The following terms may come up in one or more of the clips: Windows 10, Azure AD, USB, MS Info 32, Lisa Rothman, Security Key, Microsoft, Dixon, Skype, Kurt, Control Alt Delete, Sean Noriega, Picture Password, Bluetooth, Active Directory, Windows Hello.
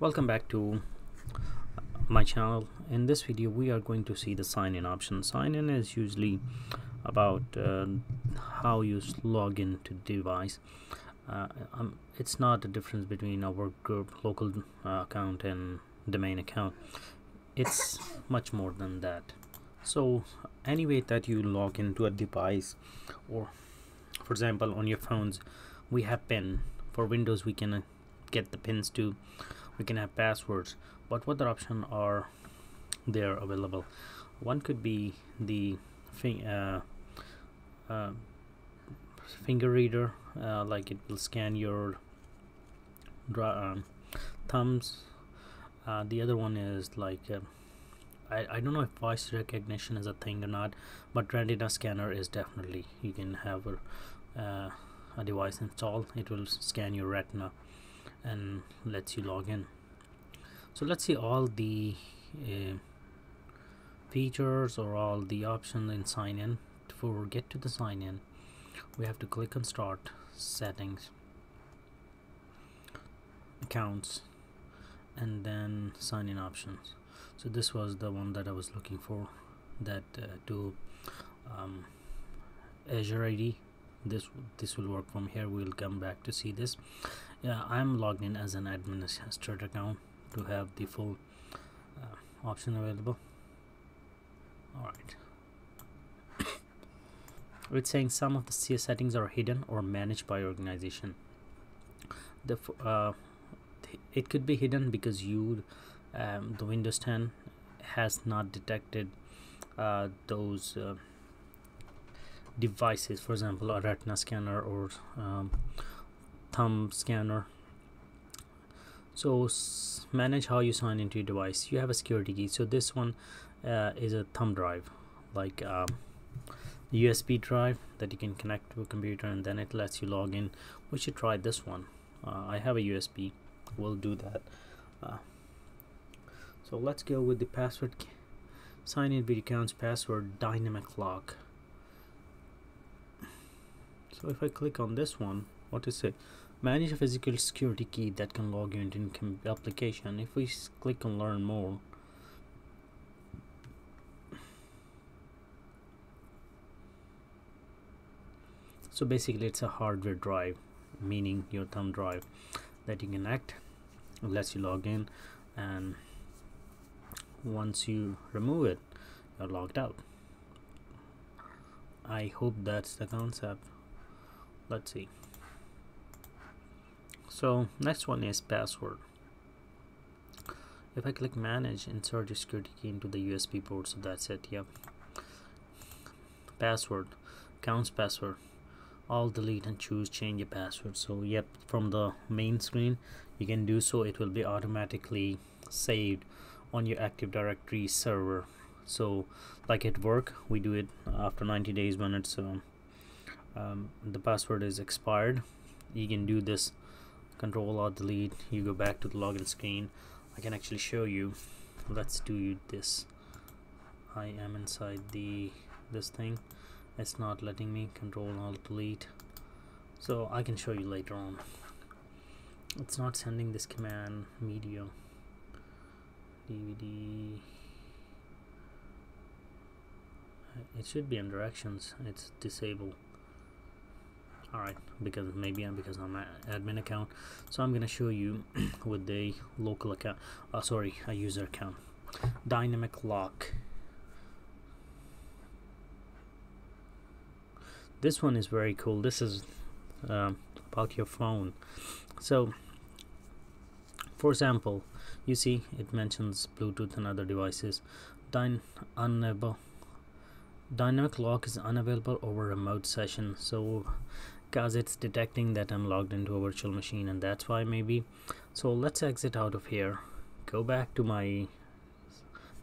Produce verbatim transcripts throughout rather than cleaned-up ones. Welcome back to my channel. In this video we are going to see the sign in option. Sign in is usually about uh, how you log in to the device. Uh, um, it's not the difference between a work group, local uh, account and domain account. It's much more than that. So any way that you log into a device, or for example on your phones we have PIN. For Windows we can get the pins too. We can have passwords, but what other options are there available? One could be the thing, uh, uh, finger reader, uh, like it will scan your uh, thumbs. Uh, the other one is like uh, I, I don't know if voice recognition is a thing or not, but retina scanner is definitely, you can have a, uh, a device installed, it will scan your retina and lets you log in. So let's see all the uh, features or all the options in sign in. Before we get to the sign in, we have to click on Start, Settings, Accounts, and then sign in options. So this was the one that I was looking for, that uh, to um, Azure A D. This this will work. From here we'll come back to see this. Yeah, I'm logged in as an administrator account to have the full uh, option available. Alright. It's saying some of the settings are hidden or managed by organization. The uh, It could be hidden because you, um, the Windows ten has not detected uh, those uh, devices, for example a retina scanner or um, thumb scanner. So s manage how you sign into your device. You have a security key. So this one uh, is a thumb drive, like uh, U S B drive that you can connect to a computer and then it lets you log in. We should try this one. uh, I have a U S B, we'll do that. Uh, so let's go with the password. Sign in with accounts password dynamic lock. So if I click on this one, what is it? Manage a physical security key that can log you into an application. If we click on learn more, so basically it's a hardware drive, meaning your thumb drive, that you connect, unless you log in, and once you remove it, you're logged out. I hope that's the concept. Let's see. So next one is password. If I click manage, insert your security key into the U S B port. So that's it. Yep. Password, accounts password. I'll delete and choose change your password. So yep, from the main screen you can do so. It will be automatically saved on your Active Directory server. So like at work we do it after ninety days when it's um, um, the password is expired. You can do this Control Alt Delete. You go back to the login screen. I can actually show you. Let's do this. I am inside the this thing. It's not letting me. Control Alt Delete. So I can show you later on. It's not sending this command. Media D V D. It should be in directions. It's disabled. Alright, because maybe I'm because I'm an admin account. So I'm gonna show you with the local account, uh, sorry, a user account. Dynamic lock. This one is very cool. This is uh, about your phone. So for example, you see it mentions Bluetooth and other devices. Dyn unable Dynamic lock is unavailable over remote session. So because it's detecting that I'm logged into a virtual machine, and that's why maybe. So let's exit out of here, go back to my,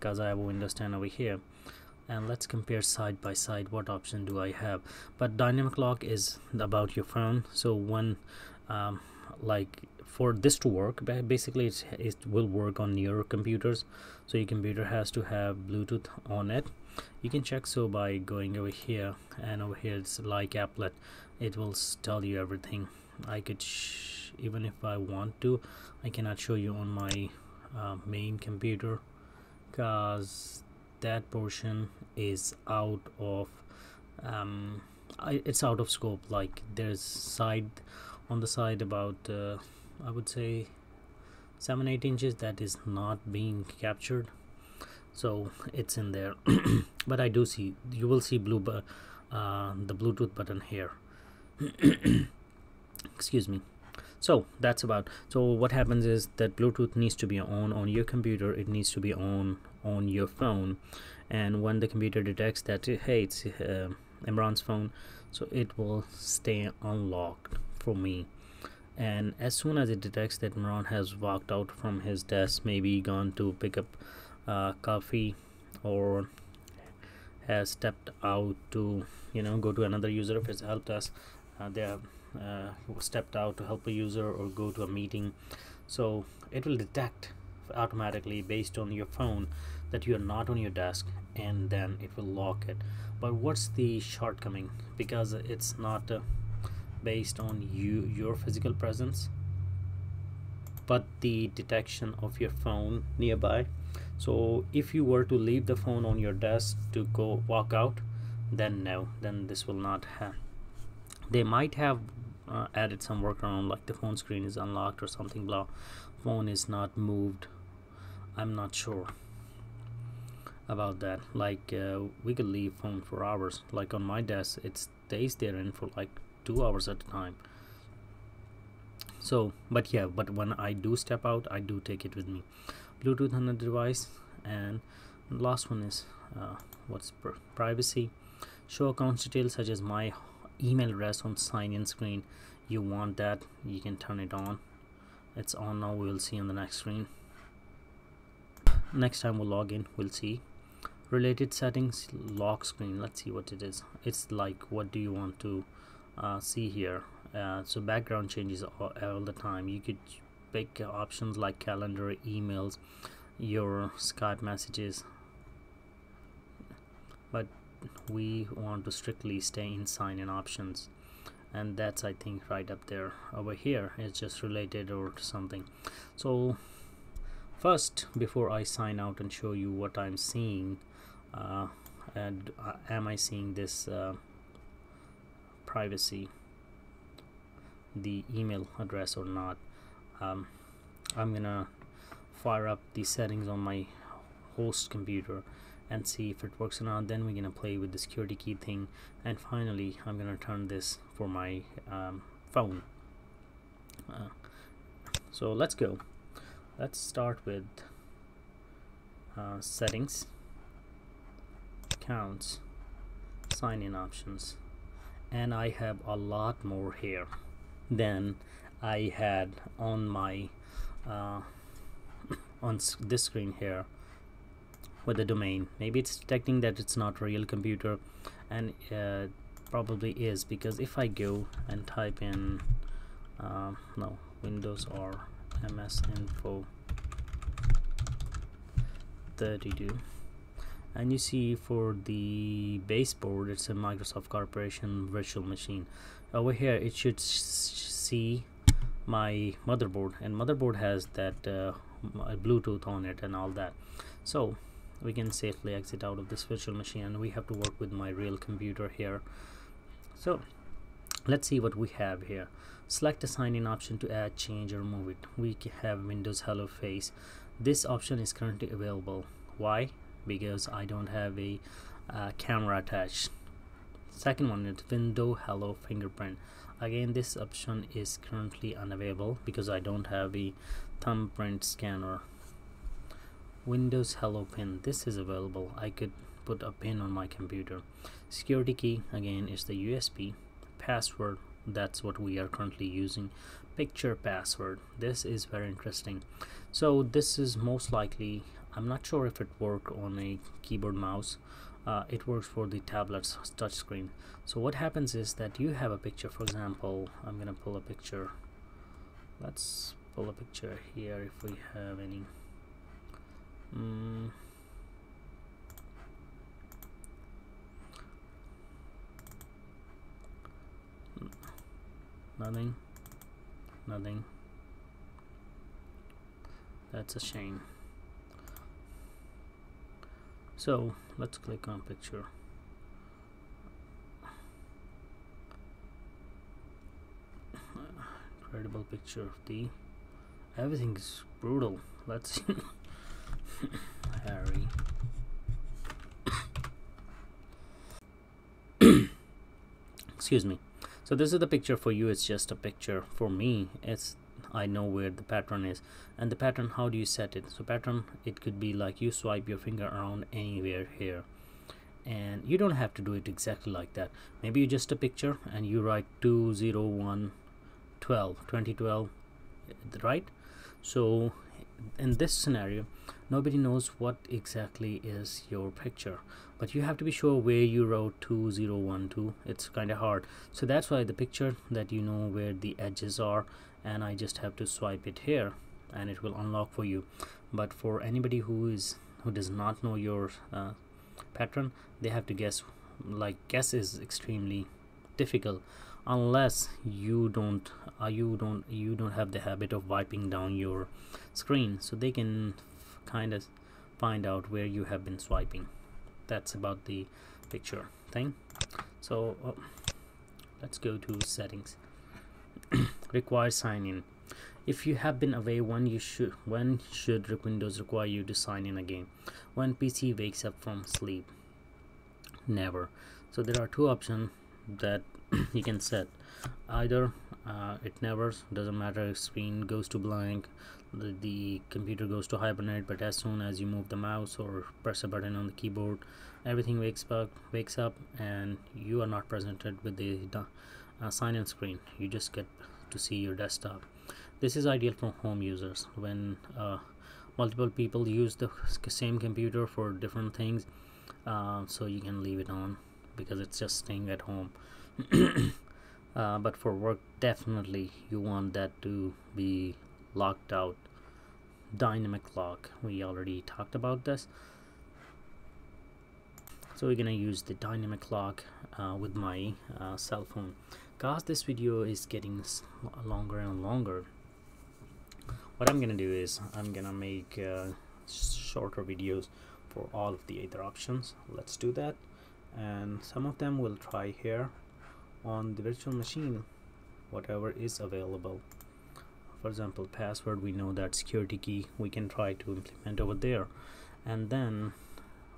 because I have a Windows ten over here, and let's compare side by side what option do I have. But dynamic lock is about your phone. So when um, like for this to work, basically it's, it will work on your computers. So your computer has to have Bluetooth on it. You can check so by going over here, and over here it's like applet. It will tell you everything. I could sh even if I want to. I cannot show you on my uh, main computer because that portion is out of um, I, it's out of scope. Like there's side on the side about uh, I would say seven eight inches that is not being captured, so it's in there. But I do see, you will see blue bu uh, the Bluetooth button here. Excuse me. So that's about. So what happens is that Bluetooth needs to be on on your computer, it needs to be on on your phone, and when the computer detects that, hey, it's uh, Imran's phone, so it will stay unlocked for me. And as soon as it detects that Imran has walked out from his desk, maybe gone to pick up uh, coffee, or has stepped out to, you know, go to another user if it's helped us, uh, they have uh, stepped out to help a user or go to a meeting, so it will detect automatically based on your phone that you are not on your desk, and then it will lock it. But what's the shortcoming? Because it's not uh, based on you, your physical presence, but the detection of your phone nearby. So if you were to leave the phone on your desk to go walk out, then no, then this will not happen. They might have uh, added some workaround, like the phone screen is unlocked or something, blah, phone is not moved. I'm not sure about that. Like uh, we could leave phone for hours. Like on my desk, it stays there in for like two hours at a time. So but yeah, but when I do step out, I do take it with me. Bluetooth on the device. And last one is uh, what's privacy. Show accounts details such as my email address on sign in screen. You want that, you can turn it on. It's on now, we will see on the next screen. Next time we'll log in, we'll see. Related settings, lock screen. Let's see what it is. It's like, what do you want to uh, see here? Uh, so background changes all, all the time. You could pick options like calendar, emails, your Skype messages, but we want to strictly stay in sign-in options, and that's, I think, right up there. Over here it's just related or something. So first, before I sign out and show you what I'm seeing, uh, and uh, am I seeing this uh, privacy, the email address or not, um, I'm gonna fire up the settings on my host computer and see if it works or not. Then we're gonna play with the security key thing, and finally I'm gonna turn this for my um, phone. Uh, so let's go. Let's start with uh, settings, accounts, sign-in options, and I have a lot more here than I had on my uh, on this screen here with the domain. Maybe it's detecting that it's not real computer, and uh, probably is, because if I go and type in uh, no Windows or M S Info thirty-two, and you see for the baseboard it's a Microsoft Corporation virtual machine. Over here it should see my motherboard, and motherboard has that uh, Bluetooth on it and all that. So we can safely exit out of this virtual machine, and we have to work with my real computer here. So let's see what we have here. Select a sign-in option to add, change, or remove it. We have Windows Hello Face. This option is currently available. Why? Because I don't have a uh, camera attached. Second one is Windows Hello Fingerprint. Again, this option is currently unavailable because I don't have a thumbprint scanner. Windows Hello Pin, this is available. I could put a pin on my computer. Security key, again, is the U S B. Password, that's what we are currently using. Picture password, this is very interesting. So this is most likely, I'm not sure if it works on a keyboard mouse. Uh, it works for the tablets touch screen. So what happens is that you have a picture. For example, I'm gonna pull a picture. Let's pull a picture here if we have any. Mm. Nothing. nothing. That's a shame. So let's click on picture. Incredible picture of the everything is brutal. Let's see. Harry. Excuse me. So this is the picture. For you it's just a picture. For me it's, I know where the pattern is. And the pattern, how do you set it? So pattern, it could be like you swipe your finger around anywhere here, and you don't have to do it exactly like that. Maybe you just a picture and you write two zero one twelve twenty twelve, right? So in this scenario nobody knows what exactly is your picture, but you have to be sure where you wrote two zero one two. It's kind of hard, so that's why the picture that you know where the edges are, and I just have to swipe it here and it will unlock for you. But for anybody who is who does not know your uh, pattern, they have to guess. Like guess is extremely difficult unless you don't uh, you don't you don't have the habit of wiping down your screen, so they can kind of find out where you have been swiping. That's about the picture thing. So uh, let's go to settings. Require sign in. If you have been away, when you should when should Windows require you to sign in again? When P C wakes up from sleep. Never. So there are two options that you can set. Either uh, it never, doesn't matter if screen goes to blank, the, the computer goes to hibernate, but as soon as you move the mouse or press a button on the keyboard, everything wakes up wakes up and you are not presented with the uh, sign-in screen. You just get to see your desktop. This is ideal for home users. When uh, multiple people use the same computer for different things, uh, so you can leave it on because it's just staying at home. Uh, but for work, definitely you want that to be locked out. Dynamic lock, we already talked about this, so we're gonna use the dynamic lock uh, with my uh, cell phone. Guys, this video is getting longer and longer. What I'm gonna do is I'm gonna make uh, shorter videos for all of the other options. Let's do that, and some of them we'll try here on the virtual machine, whatever is available. For example, password, we know that security key we can try to implement over there, and then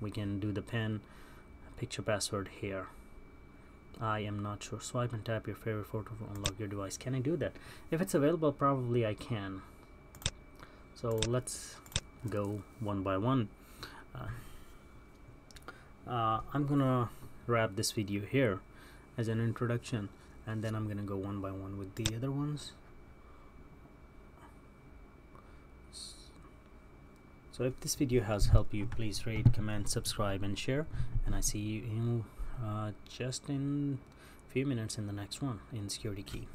we can do the pen picture password here. I am not sure. Swipe and tap your favorite photo to unlock your device. Can I do that? If it's available, probably I can. So let's go one by one. uh, uh, I'm gonna wrap this video here as an introduction, and then I'm gonna go one by one with the other ones. So if this video has helped you, please rate, comment, subscribe and share, and I see you in, uh, just in a few minutes in the next one in Security Key.